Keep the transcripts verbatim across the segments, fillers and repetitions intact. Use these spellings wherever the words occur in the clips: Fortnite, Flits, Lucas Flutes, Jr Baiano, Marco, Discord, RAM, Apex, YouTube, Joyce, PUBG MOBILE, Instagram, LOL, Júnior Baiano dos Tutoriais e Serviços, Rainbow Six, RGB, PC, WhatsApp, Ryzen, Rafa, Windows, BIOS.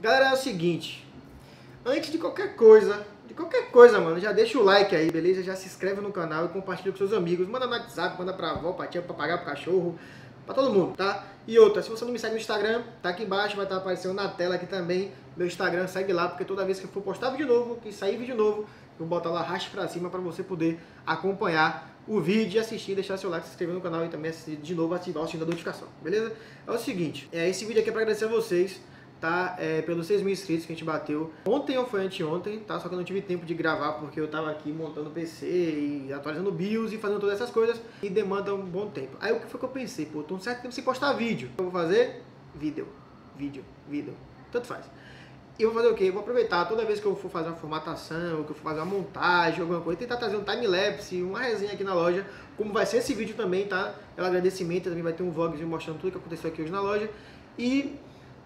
Galera, é o seguinte, antes de qualquer coisa, de qualquer coisa, mano, já deixa o like aí, beleza? Já se inscreve no canal e compartilha com seus amigos, manda no WhatsApp, manda pra avó, pra tia, pra pagar, pro cachorro, pra todo mundo, tá? E outra, se você não me segue no Instagram, tá aqui embaixo, vai estar aparecendo na tela aqui também, meu Instagram, segue lá, porque toda vez que eu for postar vídeo novo, que sair vídeo novo, eu vou botar lá raste pra cima pra você poder acompanhar o vídeo, assistir, deixar seu like, se inscrever no canal e também assistir de novo, ativar o sininho da notificação, beleza? É o seguinte, é, esse vídeo aqui é pra agradecer a vocês, tá? É, pelos seis mil inscritos que a gente bateu ontem ou foi anteontem, tá? Só que eu não tive tempo de gravar porque eu tava aqui montando o P C e atualizando o BIOS e fazendo todas essas coisas e demanda um bom tempo. Aí o que foi que eu pensei? Pô, tô um certo tempo sem postar vídeo. Eu vou fazer vídeo, vídeo, vídeo, tanto faz. E eu vou fazer o quê? Eu vou aproveitar toda vez que eu for fazer uma formatação, que eu for fazer uma montagem, alguma coisa, tentar trazer um time-lapse, uma resenha aqui na loja, como vai ser esse vídeo também, tá? É um agradecimento, também vai ter um vlog mostrando tudo que aconteceu aqui hoje na loja. E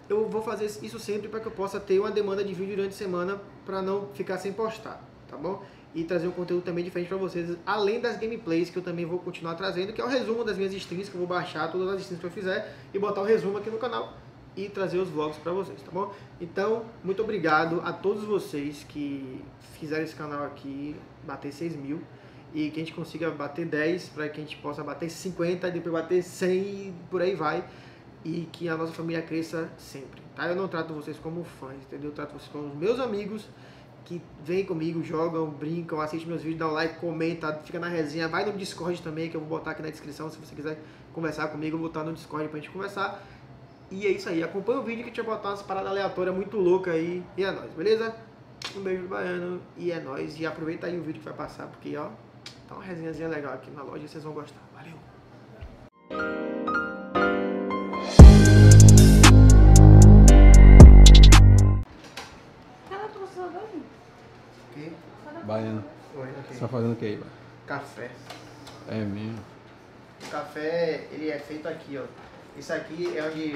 eu vou fazer isso sempre para que eu possa ter uma demanda de vídeo durante a semana para não ficar sem postar, tá bom? E trazer um conteúdo também diferente para vocês, além das gameplays que eu também vou continuar trazendo, que é o resumo das minhas streams, que eu vou baixar todas as streams que eu fizer e botar o resumo aqui no canal e trazer os vlogs para vocês, tá bom? Então, muito obrigado a todos vocês que fizeram esse canal aqui bater seis mil e que a gente consiga bater dez, para que a gente possa bater cinquenta e depois bater cem e por aí vai. E que a nossa família cresça sempre, tá? Eu não trato vocês como fãs, entendeu? Eu trato vocês como meus amigos que vêm comigo, jogam, brincam, assistem meus vídeos, dão like, comenta, fica na resenha, vai no Discord também, que eu vou botar aqui na descrição, se você quiser conversar comigo, eu vou botar no Discord pra gente conversar. E é isso aí, acompanha o vídeo que a gente vai botar umas paradas aleatórias muito loucas aí, e é nóis, beleza? Um beijo do Baiano, e é nóis, e aproveita aí o vídeo que vai passar, porque ó, tá uma resenhazinha legal aqui na loja, vocês vão gostar, valeu! Baiano, oi, okay. Você tá fazendo o que aí, Baiano? Café. É mesmo? O café, ele é feito aqui, ó. Isso aqui é onde...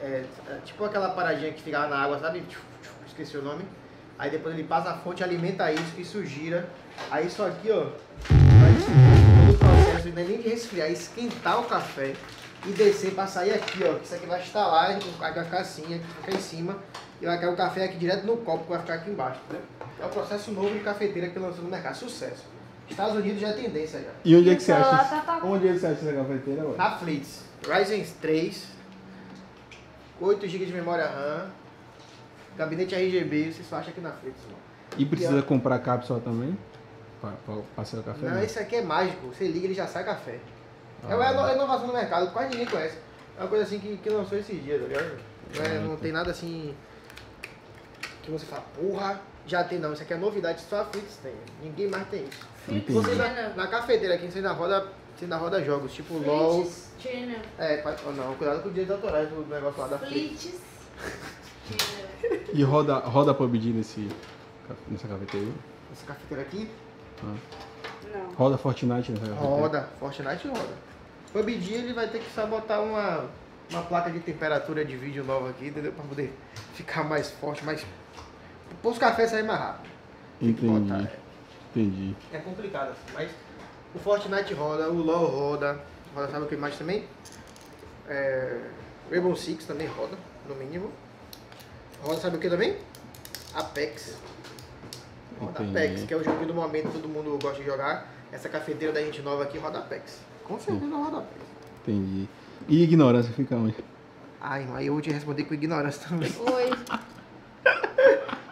É, é tipo aquela paradinha que ficava na água, sabe? Esqueci o nome. Aí depois ele passa a fonte, alimenta isso, isso gira. Aí isso aqui, ó, faz todo o processo, não é nem de resfriar, é esquentar o café e descer pra sair aqui, ó. Isso aqui vai estalar com a cassinha que fica em cima. E vai cair o café aqui direto no copo, que vai ficar aqui embaixo, né? É o processo novo de cafeteira que lançou no mercado. Sucesso. Estados Unidos já é tendência já. E onde é que você acha? Tá... Onde é que você acha essa cafeteira agora? Na Flits. Ryzen três, oito gigas de memória RAM, gabinete R G B, você só acha aqui na Flits, mano. E precisa e, comprar cápsula também? Pra, pra passar o café? Não, esse aqui é mágico. Você liga, ele já sai café. Ah, é uma inovação no mercado, quase ninguém conhece. É uma coisa assim que, que lançou esses dias, tá ligado? Não, é, não tem nada assim... que você fala, porra, já tem não, isso aqui é novidade, só a Flits tem, ninguém mais tem isso. Flits você na, na cafeteira aqui, você ainda roda, você ainda roda jogos, tipo Flits LOL. Channel. É, não, cuidado com os direitos autorais do negócio lá da Flits. Flits. E roda, roda P U B G nesse, nessa cafeteira? Nessa cafeteira aqui? Ah. Não. Roda Fortnite nessa cafeteira? Roda, Fortnite roda. P U B G ele vai ter que só botar uma, uma placa de temperatura de vídeo nova aqui, entendeu? Pra poder ficar mais forte, mais... Pôr os cafés sair mais rápido. Entendi. Botar, é. Entendi. É complicado assim, mas o Fortnite roda, o LOL roda, roda sabe o que mais também? É, Rainbow Six também roda, no mínimo. Roda sabe o que também? Apex. Roda Apex, que é o jogo do momento, todo mundo gosta de jogar. Essa cafeteira da gente nova aqui roda Apex. Com certeza roda Apex. Entendi. E ignorância fica onde? Ai, mas eu vou te responder com ignorância também. Oi.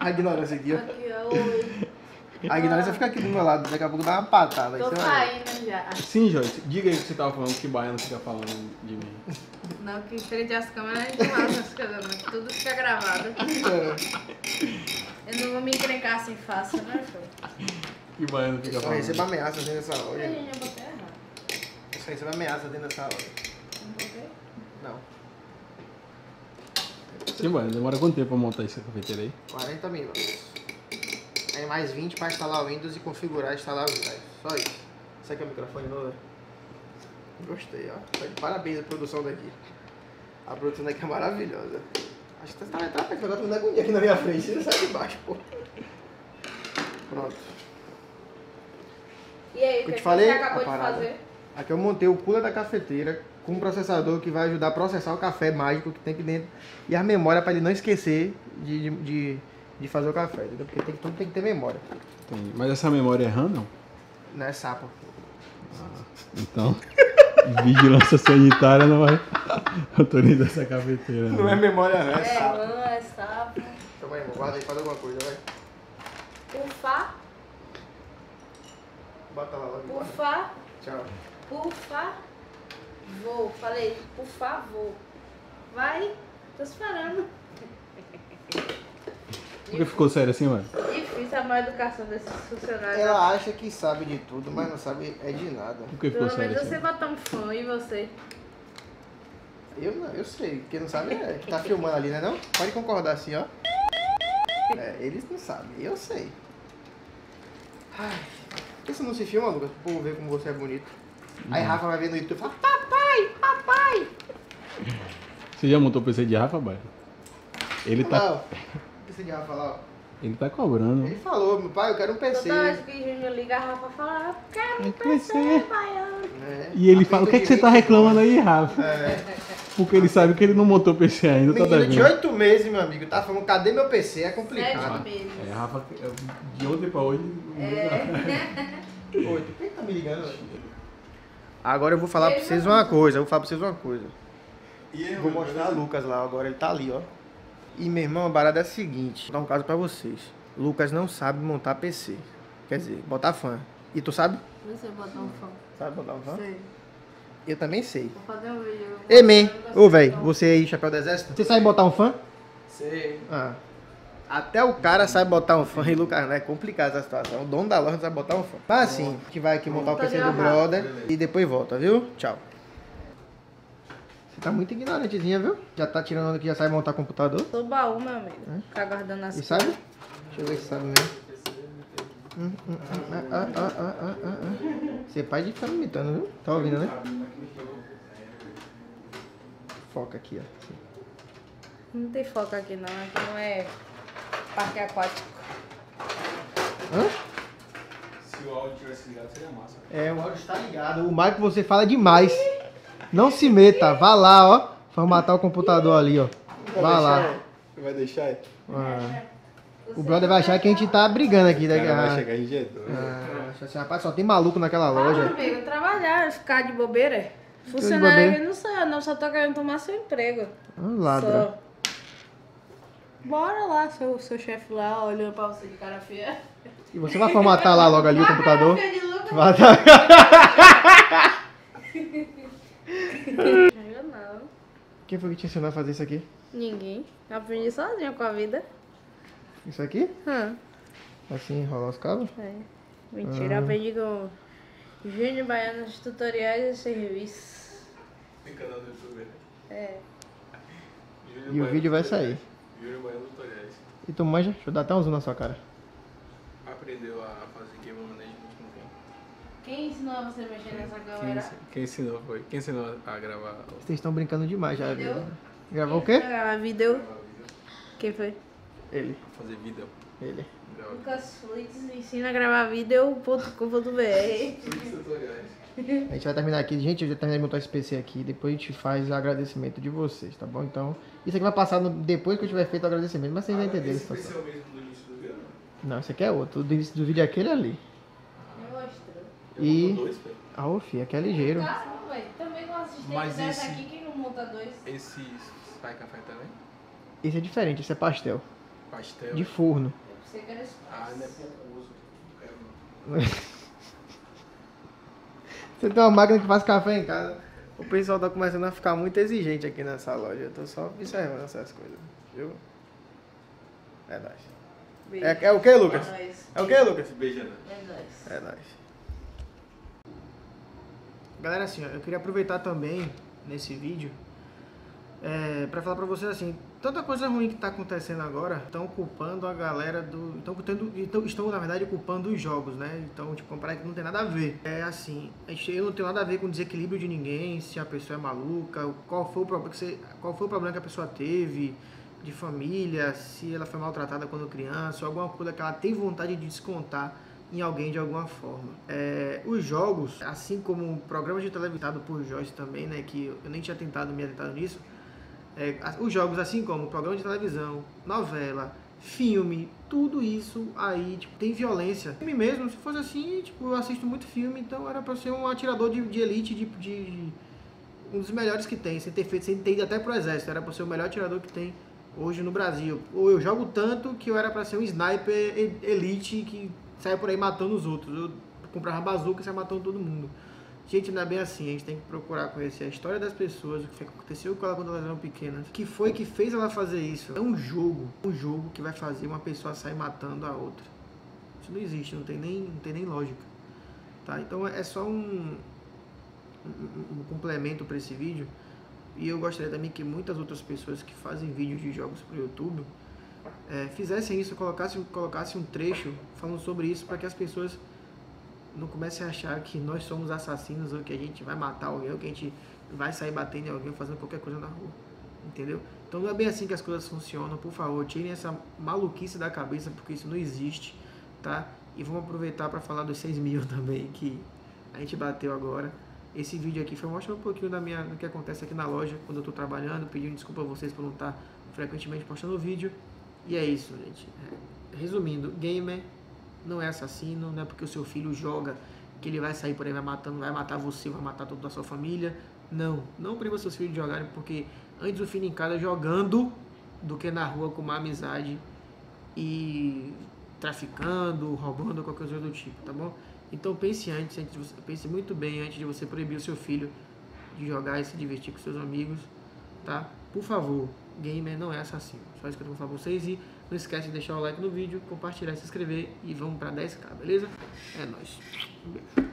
A ignorância aqui, ó. Aqui, ó, oi. A ignorância ah. fica aqui do meu lado, daqui a pouco dá uma patada. Tô caindo já. Sim, Joyce, diga aí o que você tava falando, que Baiano fica falando de mim. Não, que em frente às câmeras a gente mata as coisas, tudo fica gravado. É. Eu não vou me encrencar assim fácil, né, Joyce? Que Baiano fica falando. Eu recebo ameaça dentro dessa hora. Eu já botei errado. Eu só recebo ameaça dentro dessa hora. Não botei? Não. Sim, mano, demora quanto tempo pra montar essa cafeteira aí? quarenta minutos. Aí mais vinte pra instalar o Windows e configurar e instalar o BIOS. Só isso. Isso aqui é o microfone novo? Gostei, ó. Parabéns a produção daqui. A produção daqui é maravilhosa. Acho que você tá na etapa aqui, agora tô me dando agonia aqui na minha frente. Você sai de baixo, pô. Pronto. E aí, o que, que falei? Você acabou de fazer? Aqui eu montei o cooler da cafeteira com um processador que vai ajudar a processar o café mágico que tem aqui dentro e a memória para ele não esquecer de, de, de fazer o café, entendeu? Porque tem, tudo tem que ter memória. Tem. Mas essa memória é RAM, não? Não, é sapo. Ah, então, vigilância sanitária não vai autorizar essa cafeteira. Não, não é memória RAM, é sapo. É RAM, é sapo. Então, irmão, guarda aí, faz alguma coisa, vai. Ufa. Bota lá logo. Ufa. Tchau. Ufa. Vou, falei, por favor. Vai, tô esperando. Por que ficou sério assim, mano? Difícil a má educação desses funcionários. Ela acha que sabe de tudo, mas não sabe é de nada. Por que ficou sério assim? Pelo menos você botou um fã, e você? Eu não, eu sei. Quem não sabe é que tá filmando ali, né não? Pode concordar assim, ó. É, eles não sabem, eu sei. Ai, por que você não se filma, Lucas? Pro povo ver como você é bonito. Hum. Aí Rafa vai ver no YouTube e fala, papai, papai. Você já montou o P C de Rafa, pai? Ele não, tá... O P C de Rafa lá, ó. Ele tá cobrando. Ele falou, meu pai, eu quero um P C. Toda vez que o Júnior liga, a Rafa fala, eu quero um P C, Baiano. É. E ele a fala, o que, é que você tá reclamando aí, Rafa? É. Porque ele sabe que ele não montou o P C ainda. Menino toda de oito meses, meu amigo, tá falando, cadê meu P C? É complicado. sete meses. É, Rafa, de ontem pra hoje... É. Oito. Quem tá me ligando? Agora eu vou falar pra vocês uma coisa, eu vou falar pra vocês uma coisa. Vou mostrar o Lucas lá agora, ele tá ali, ó. E, meu irmão, a barada é a seguinte, vou dar um caso pra vocês. Lucas não sabe montar P C, quer dizer, botar fã. E tu sabe? Eu sei botar um fã. Sabe botar um fã? Sei. Eu também sei. Vou fazer um vídeo. Ei, man, ô, velho, você aí, chapéu do exército, você sabe botar um fã? Sei. Ah. Até o cara sabe botar um fã e Lucas, né? É complicada essa situação. O dono da loja sabe botar um fã. Mas assim, a gente vai aqui montar o P C do brother e depois volta, viu? Tchau. Você tá muito ignorantezinha, viu? Já tá tirando onda que já sabe montar computador? Sou baú, meu amigo. Ficar guardando as coisas. E sabe? Deixa eu ver se sabe mesmo. Ah, ah, ah, ah, ah. Você pai de ficar imitando, viu? Tá ouvindo, né? Foca aqui, ó. Não tem foca aqui, não. Aqui não é... parque aquático. Hã? Se o áudio tivesse ligado, seria massa. É, o áudio está ligado. O Marco, você fala demais. Não se meta. Vá lá, ó. Formatar o computador ali, ó. Vá lá. Você vai deixar aí? Ah. O brother vai achar que a gente tá brigando aqui. Daqui a... vai chegar, a gente é doido. Ah, rapaz, só tem maluco naquela loja. Ah, amigo, trabalhar, ficar de bobeira. Funcionário aqui não sou, não. Só tô querendo tomar seu emprego. Ah, ladra. Só. Bora lá, seu, seu chefe lá olhando pra você de cara feia. E você vai formatar lá logo ali o computador? Vai dar... Eu não. Quem foi que te ensinou a fazer isso aqui? Ninguém. Eu aprendi sozinha com a vida. Isso aqui? Hum. Assim, enrolar os cabos? É. Mentira, ah. Eu aprendi com Júnior Baiano dos Tutoriais e Serviços. Tem canal do YouTube, né? É. E o vídeo vai sair. E tu manja? Deixa eu dar até um zoom na sua cara. Aprendeu a fazer game management com quem? Quem ensinou a você mexer nessa câmera? Quem ensinou foi? Quem ensinou a gravar? Vocês estão brincando demais já, viu? Gravar o quê? Gravar vídeo. Quem foi? Ele. Fazer vídeo. Ele. Lucas Flutes ensina a gravar vídeo ponto com ponto br. A gente vai terminar aqui, gente, eu já terminei de montar esse P C aqui, depois a gente faz o agradecimento de vocês, tá bom? Então, isso aqui vai passar no, depois que eu tiver feito o agradecimento, mas vocês já ah, entenderam isso. Esse P C é o mesmo do início do vídeo? Não, esse aqui é outro, o do início do vídeo é aquele ali. Eu mostrei. E... dois, ah, ô, filho, aqui é ligeiro. Caramba, velho, também com assistente dessa aqui, quem não monta dois? Esse vai café também? Esse é diferente, esse é pastel. Pastel? De forno. Eu pensei que era espaço. Ah, não é pouco uso. Você tem uma máquina que faz café em casa. O pessoal tá começando a ficar muito exigente aqui nessa loja. Eu tô só observando essas coisas, viu? É nóis. É, é o que, Lucas? É, é o que, Lucas? Beijando. É nóis. É nóis. Galera, assim, ó, eu queria aproveitar também nesse vídeo é, pra falar pra vocês assim, tanta coisa ruim que tá acontecendo agora, estão culpando a galera do... Estão, tendo, estão, na verdade, culpando os jogos, né? Então, tipo, comprar que não tem nada a ver. É assim, eu não tenho nada a ver com o desequilíbrio de ninguém, se a pessoa é maluca, qual foi o problema que, você, qual foi o problema que a pessoa teve de família, se ela foi maltratada quando criança, ou alguma coisa que ela tem vontade de descontar em alguém de alguma forma. É, os jogos, assim como programas de televisão por Joyce também, né? Que eu nem tinha tentado me atentado nisso, é, os jogos assim como programa de televisão, novela, filme, tudo isso aí, tipo, tem violência. Filme mesmo, se fosse assim, tipo, eu assisto muito filme, então era pra eu ser um atirador de, de elite, de, de um dos melhores que tem, sem ter feito, sem ter ido até pro exército, era pra ser o melhor atirador que tem hoje no Brasil. Ou eu jogo tanto que eu era pra ser um sniper elite que sai por aí matando os outros. Eu comprava bazuca e saia matando todo mundo. Gente, não é bem assim, a gente tem que procurar conhecer a história das pessoas, o que aconteceu com ela quando elas eram pequenas, o que foi que fez ela fazer isso. É um jogo, um jogo que vai fazer uma pessoa sair matando a outra. Isso não existe, não tem nem, não tem nem lógica. Tá? Então é só um, um, um complemento para esse vídeo. E eu gostaria também que muitas outras pessoas que fazem vídeos de jogos para o YouTube é, fizessem isso, colocassem, colocassem um trecho falando sobre isso para que as pessoas não comece a achar que nós somos assassinos, ou que a gente vai matar alguém, ou que a gente vai sair batendo em alguém, fazendo qualquer coisa na rua, entendeu? Então não é bem assim que as coisas funcionam. Por favor, tirem essa maluquice da cabeça, porque isso não existe, tá? E vamos aproveitar para falar dos seis mil também, que a gente bateu agora. Esse vídeo aqui foi mostrar um pouquinho da minha, do que acontece aqui na loja, quando eu tô trabalhando, pedindo desculpa a vocês por não estar frequentemente postando vídeo. E é isso, gente. Resumindo, gamer não é assassino, não é porque o seu filho joga que ele vai sair por aí, vai matando, vai matar você, vai matar toda a sua família. Não, não priva seus filhos de jogarem, porque antes o filho em casa jogando do que na rua com uma amizade e traficando, roubando, qualquer coisa do tipo, tá bom? Então pense antes, antes de você, pense muito bem antes de você proibir o seu filho de jogar e se divertir com seus amigos, tá? Por favor, gamer não é assassino. Só isso que eu vou falar pra vocês. E não esquece de deixar o like no vídeo, compartilhar, se inscrever, e vamos pra dez K, beleza? É nóis. Um beijo.